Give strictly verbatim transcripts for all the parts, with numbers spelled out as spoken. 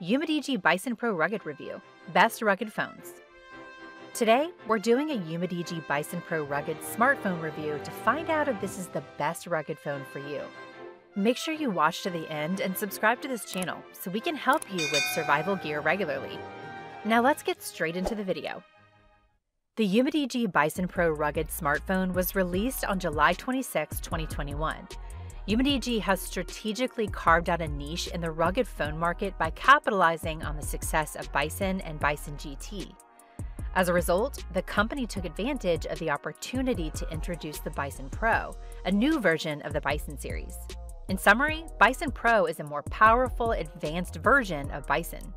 Umidigi Bison Pro Rugged Review, Best Rugged Phones. Today, we're doing a Umidigi Bison Pro Rugged smartphone review to find out if this is the best rugged phone for you. Make sure you watch to the end and subscribe to this channel so we can help you with survival gear regularly. Now let's get straight into the video. The Umidigi Bison Pro Rugged smartphone was released on July twenty-sixth, twenty twenty-one. Umidigi has strategically carved out a niche in the rugged phone market by capitalizing on the success of Bison and Bison G T. As a result, the company took advantage of the opportunity to introduce the Bison Pro, a new version of the Bison series. In summary, Bison Pro is a more powerful, advanced version of Bison.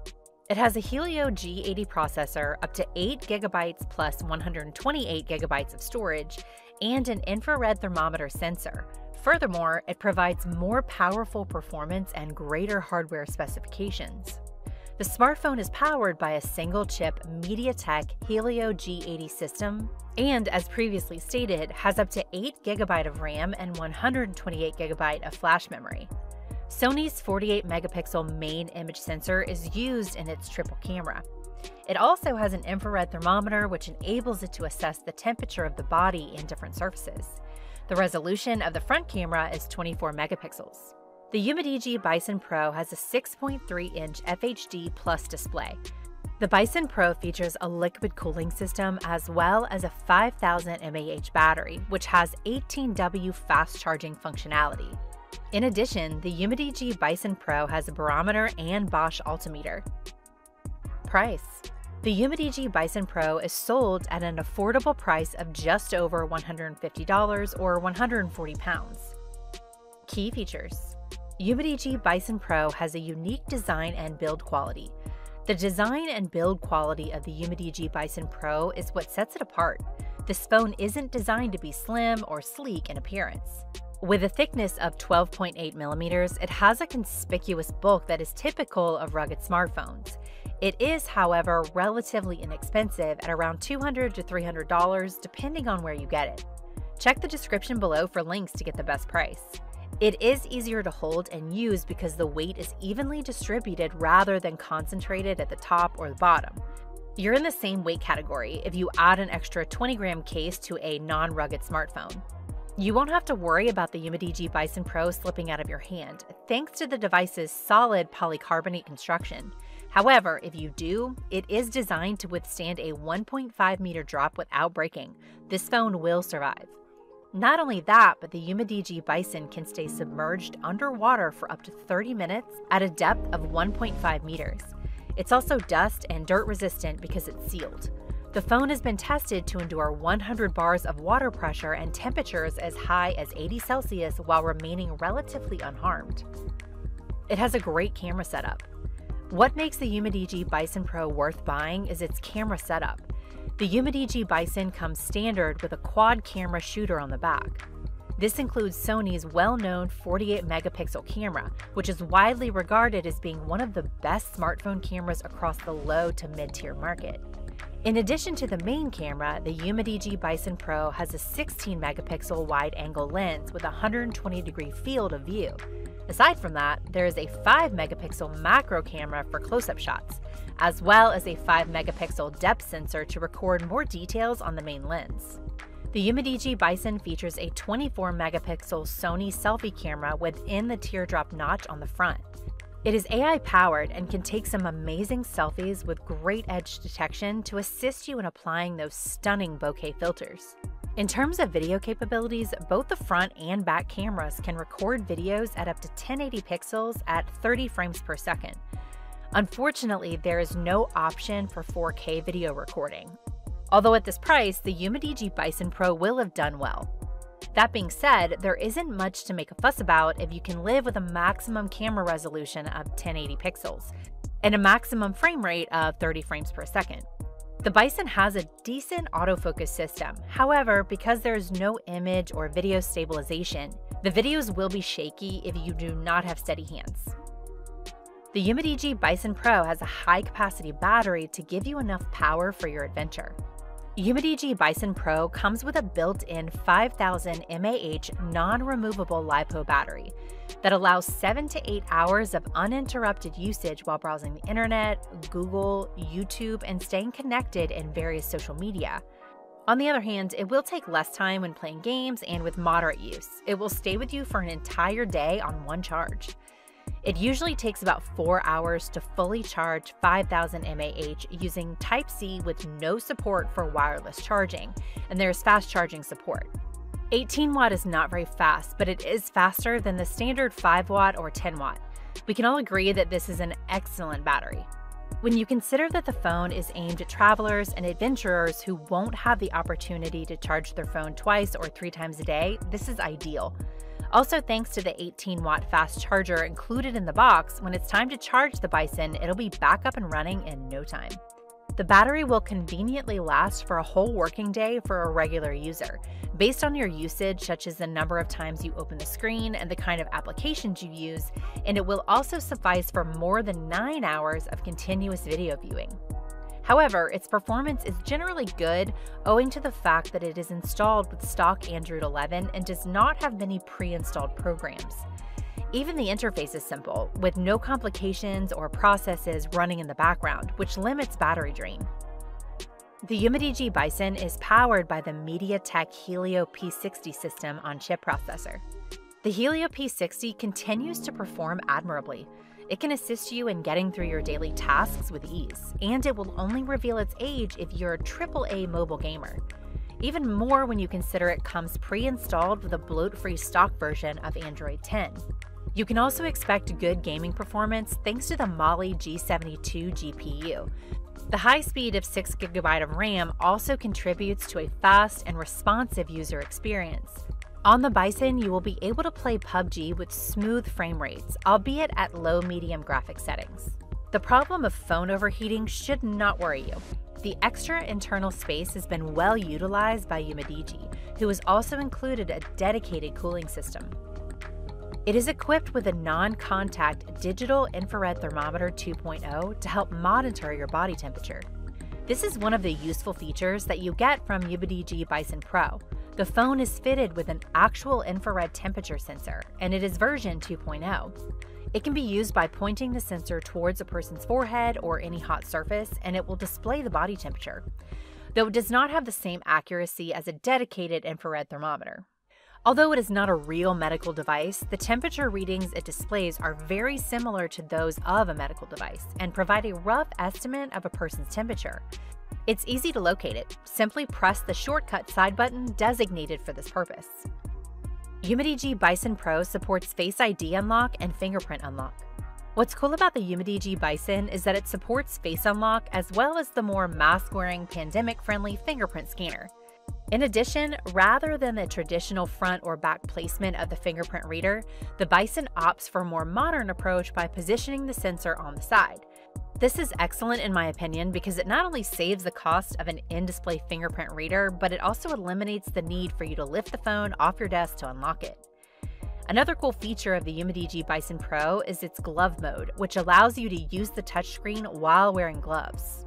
It has a Helio G eighty processor, up to eight gigabytes plus one hundred twenty-eight gigabytes of storage, and an infrared thermometer sensor. Furthermore, it provides more powerful performance and greater hardware specifications. The smartphone is powered by a single-chip MediaTek Helio G eighty system and, as previously stated, has up to eight gigabytes of RAM and one hundred twenty-eight gigabytes of flash memory. Sony's forty-eight megapixel main image sensor is used in its triple camera. It also has an infrared thermometer which enables it to assess the temperature of the body and different surfaces. The resolution of the front camera is twenty-four megapixels. The Umidigi Bison Pro has a six point three inch F H D Plus display. The Bison Pro features a liquid cooling system as well as a five thousand milliamp hour battery, which has eighteen watt fast charging functionality. In addition, the Umidigi Bison Pro has a barometer and Bosch altimeter. Price. The Umidigi Bison Pro is sold at an affordable price of just over one hundred fifty dollars or one hundred forty pounds. Key features. Umidigi Bison Pro has a unique design and build quality. The design and build quality of the Umidigi Bison Pro is what sets it apart. This phone isn't designed to be slim or sleek in appearance. With a thickness of twelve point eight millimeters, it has a conspicuous bulk that is typical of rugged smartphones. It is, however, relatively inexpensive at around two hundred to three hundred dollars depending on where you get it. Check the description below for links to get the best price. It is easier to hold and use because the weight is evenly distributed rather than concentrated at the top or the bottom. You're in the same weight category if you add an extra twenty gram case to a non-rugged smartphone. You won't have to worry about the Umidigi Bison Pro slipping out of your hand, thanks to the device's solid polycarbonate construction. However, if you do, it is designed to withstand a one point five meter drop without breaking. This phone will survive. Not only that, but the Umidigi Bison can stay submerged underwater for up to thirty minutes at a depth of one point five meters. It's also dust and dirt resistant because it's sealed. The phone has been tested to endure one hundred bars of water pressure and temperatures as high as eighty Celsius while remaining relatively unharmed. It has a great camera setup. What makes the Umidigi Bison Pro worth buying is its camera setup. The Umidigi Bison comes standard with a quad camera shooter on the back. This includes Sony's well-known forty-eight megapixel camera, which is widely regarded as being one of the best smartphone cameras across the low to mid-tier market. In addition to the main camera, the Umidigi Bison Pro has a sixteen megapixel wide-angle lens with a one hundred twenty degree field of view. Aside from that, there is a five megapixel macro camera for close-up shots, as well as a five megapixel depth sensor to record more details on the main lens. The Umidigi Bison features a twenty-four megapixel Sony selfie camera within the teardrop notch on the front. It is A I powered and can take some amazing selfies with great edge detection to assist you in applying those stunning bokeh filters. In terms of video capabilities, both the front and back cameras can record videos at up to ten eighty pixels at thirty frames per second. Unfortunately, there is no option for four K video recording. Although at this price, the Umidigi Bison Pro will have done well. That being said, there isn't much to make a fuss about if you can live with a maximum camera resolution of ten eighty pixels and a maximum frame rate of thirty frames per second. The Bison has a decent autofocus system. However, because there is no image or video stabilization, the videos will be shaky if you do not have steady hands. The Umidigi Bison Pro has a high-capacity battery to give you enough power for your adventure. Umidigi Bison Pro comes with a built-in five thousand milliamp hour non-removable LiPo battery that allows seven to eight hours of uninterrupted usage while browsing the internet, Google, YouTube, and staying connected in various social media. On the other hand, it will take less time when playing games, and with moderate use, it will stay with you for an entire day on one charge. It usually takes about four hours to fully charge five thousand milliamp hour using Type C with no support for wireless charging, and there is fast charging support. eighteen watt is not very fast, but it is faster than the standard five watt or ten watt. We can all agree that this is an excellent battery. When you consider that the phone is aimed at travelers and adventurers who won't have the opportunity to charge their phone twice or three times a day, this is ideal. Also, thanks to the eighteen watt fast charger included in the box, when it's time to charge the Bison, it'll be back up and running in no time. The battery will conveniently last for a whole working day for a regular user, based on your usage, such as the number of times you open the screen and the kind of applications you use, and it will also suffice for more than nine hours of continuous video viewing. However, its performance is generally good owing to the fact that it is installed with stock Android eleven and does not have many pre-installed programs. Even the interface is simple, with no complications or processes running in the background, which limits battery drain. The Umidigi Bison is powered by the MediaTek Helio P sixty system on chip processor. The Helio P sixty continues to perform admirably. It can assist you in getting through your daily tasks with ease, and it will only reveal its age if you're a triple A mobile gamer. Even more when you consider it comes pre-installed with a bloat-free stock version of Android ten. You can also expect good gaming performance thanks to the Mali G seventy-two G P U. The high speed of six gigabytes of RAM also contributes to a fast and responsive user experience. On the Bison, you will be able to play P U B G with smooth frame rates, albeit at low-medium graphic settings. The problem of phone overheating should not worry you. The extra internal space has been well utilized by Umidigi, who has also included a dedicated cooling system. It is equipped with a non-contact digital infrared thermometer two point oh to help monitor your body temperature. This is one of the useful features that you get from Umidigi Bison Pro. The phone is fitted with an actual infrared temperature sensor, and it is version two point oh. It can be used by pointing the sensor towards a person's forehead or any hot surface, and it will display the body temperature, though it does not have the same accuracy as a dedicated infrared thermometer. Although it is not a real medical device, the temperature readings it displays are very similar to those of a medical device and provide a rough estimate of a person's temperature. It's easy to locate it. Simply press the shortcut side button designated for this purpose. Umidigi Bison Pro supports Face I D unlock and fingerprint unlock. What's cool about the Umidigi Bison is that it supports Face Unlock as well as the more mask-wearing, pandemic-friendly fingerprint scanner. In addition, rather than the traditional front or back placement of the fingerprint reader, the Bison opts for a more modern approach by positioning the sensor on the side. This is excellent in my opinion because it not only saves the cost of an in-display fingerprint reader, but it also eliminates the need for you to lift the phone off your desk to unlock it. Another cool feature of the Umidigi Bison Pro is its glove mode, which allows you to use the touchscreen while wearing gloves.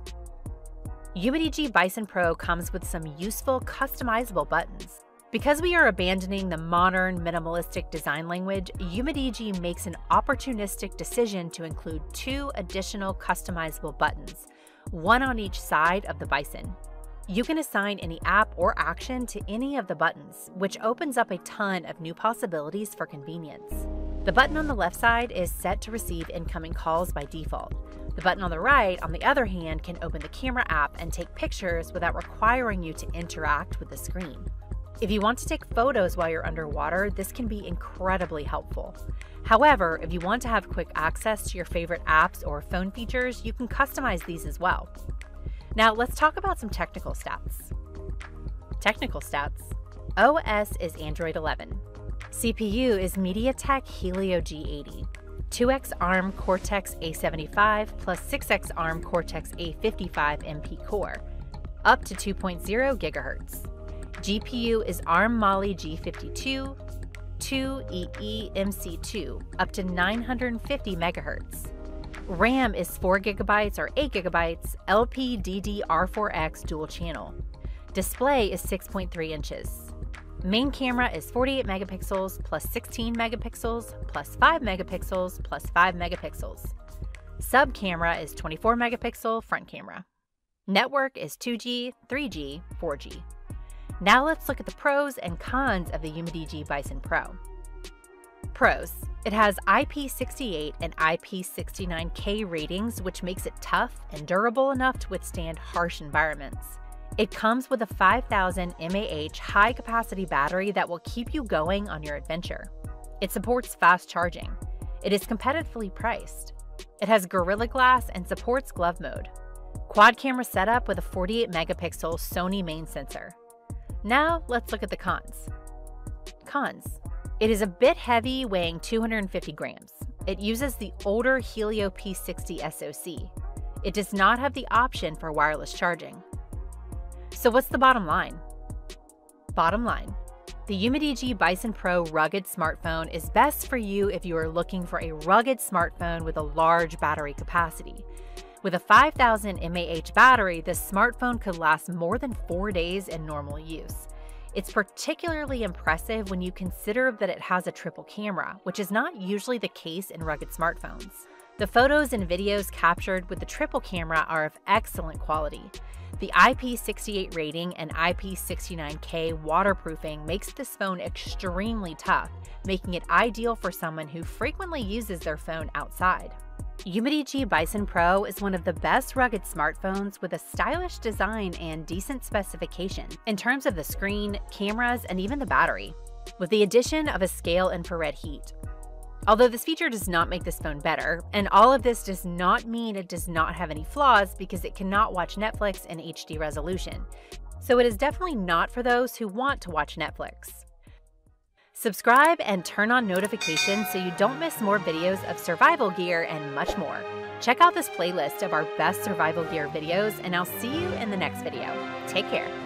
Umidigi Bison Pro comes with some useful customizable buttons. Because we are abandoning the modern, minimalistic design language, Umidigi makes an opportunistic decision to include two additional customizable buttons, one on each side of the Bison. You can assign any app or action to any of the buttons, which opens up a ton of new possibilities for convenience. The button on the left side is set to receive incoming calls by default. The button on the right, on the other hand, can open the camera app and take pictures without requiring you to interact with the screen. If you want to take photos while you're underwater, this can be incredibly helpful. However, if you want to have quick access to your favorite apps or phone features, you can customize these as well. Now let's talk about some technical stats. Technical stats. O S is Android eleven. C P U is MediaTek Helio G eighty, two X ARM Cortex A seventy-five plus six X ARM Cortex A fifty-five M P core, up to two point oh gigahertz. G P U is ARM Mali G fifty-two, two E E M C two, up to nine hundred fifty megahertz. RAM is four gigabytes or eight gigabytes, L P D D R four X dual channel. Display is six point three inches. Main camera is forty-eight megapixels plus sixteen megapixels plus five megapixels plus five megapixels. Sub camera is twenty-four megapixel front camera. Network is two G, three G, four G. Now let's look at the pros and cons of the Umidigi Bison Pro. Pros: it has I P sixty-eight and I P sixty-nine K ratings, which makes it tough and durable enough to withstand harsh environments. It comes with a five thousand milliamp hour high-capacity battery that will keep you going on your adventure. It supports fast charging. It is competitively priced. It has Gorilla Glass and supports glove mode. Quad camera setup with a forty-eight megapixel Sony main sensor. Now let's look at the cons. Cons: it is a bit heavy, weighing two hundred fifty grams. It uses the older Helio P sixty S O C. It does not have the option for wireless charging. So what's the bottom line? Bottom line: the Umidigi Bison Pro rugged smartphone is best for you if you are looking for a rugged smartphone with a large battery capacity. With a five thousand milliamp hour battery, this smartphone could last more than four days in normal use. It's particularly impressive when you consider that it has a triple camera, which is not usually the case in rugged smartphones. The photos and videos captured with the triple camera are of excellent quality. The I P sixty-eight rating and I P sixty-nine K waterproofing makes this phone extremely tough, making it ideal for someone who frequently uses their phone outside. Umidigi Bison Pro is one of the best rugged smartphones with a stylish design and decent specification in terms of the screen, cameras, and even the battery, with the addition of a scale infrared heat. Although this feature does not make this phone better, and all of this does not mean it does not have any flaws, because it cannot watch Netflix in H D resolution. So it is definitely not for those who want to watch Netflix. Subscribe and turn on notifications so you don't miss more videos of survival gear and much more. Check out this playlist of our best survival gear videos, and I'll see you in the next video. Take care.